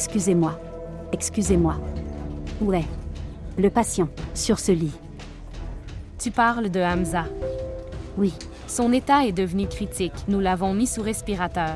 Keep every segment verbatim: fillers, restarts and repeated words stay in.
Excusez-moi. Excusez-moi. Ouais. Le patient, sur ce lit. Tu parles de Hamza. Oui. Son état est devenu critique. Nous l'avons mis sous respirateur.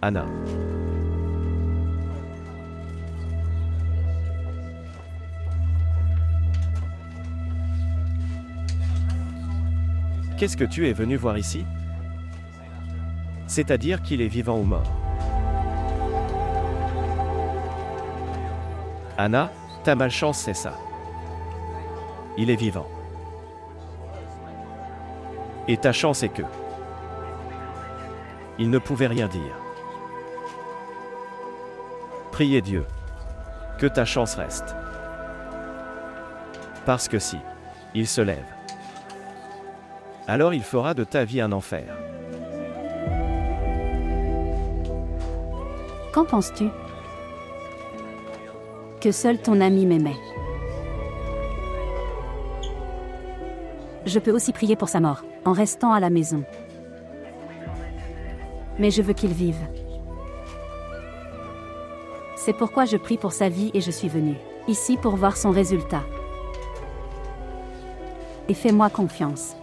Anna. Qu'est-ce que tu es venu voir ici? C'est-à-dire qu'il est vivant ou mort? Anna, ta malchance c'est ça. Il est vivant. Et ta chance est que... Il ne pouvait rien dire. Priez Dieu, que ta chance reste. Parce que si il se lève, alors il fera de ta vie un enfer. Qu'en penses-tu? Que seul ton ami m'aimait. Je peux aussi prier pour sa mort, en restant à la maison. Mais je veux qu'il vive. C'est pourquoi je prie pour sa vie et je suis venu ici pour voir son résultat. Et fais-moi confiance.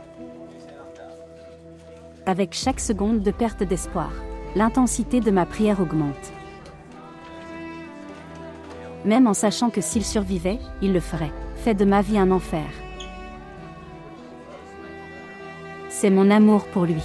Avec chaque seconde de perte d'espoir, l'intensité de ma prière augmente. Même en sachant que s'il survivait, il le ferait. Fais de ma vie un enfer. C'est mon amour pour lui.